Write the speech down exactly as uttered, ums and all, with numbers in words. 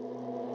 You